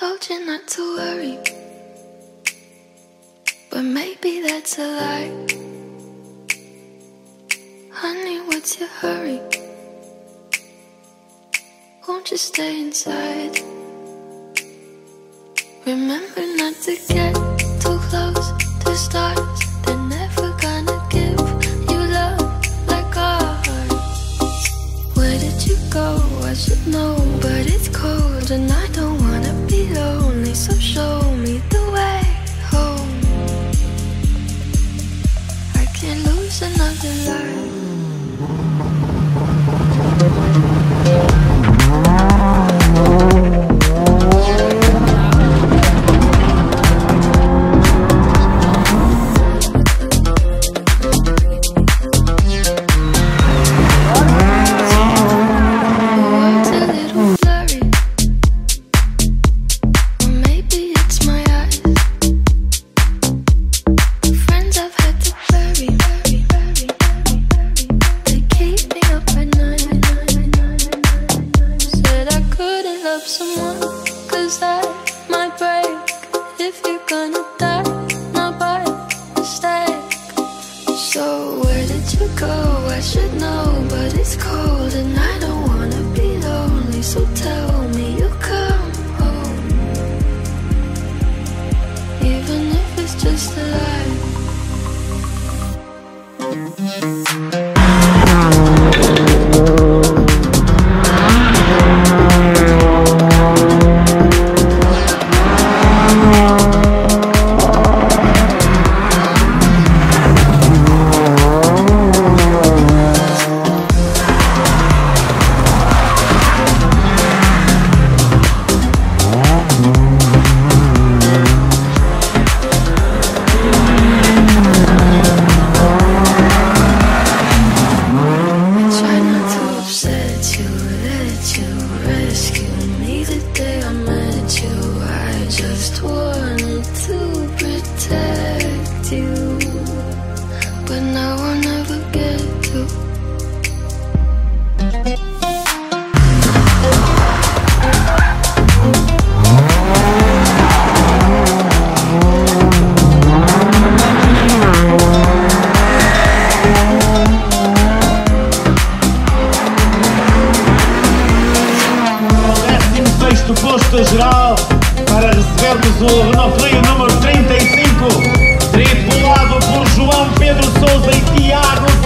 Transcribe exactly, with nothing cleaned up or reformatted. Told you not to worry, but maybe that's a lie. Honey, what's your hurry? Won't you stay inside? Remember not to get too close to stars. They're never gonna give you love like ours. Where did you go? I should know, but it's cold and I don't wanna be lonely. So show me the way home. I can't lose another geral para recebermos o RENAULT CLIO número trinta e cinco, tripulado por João Pedro Sousa e Tiago.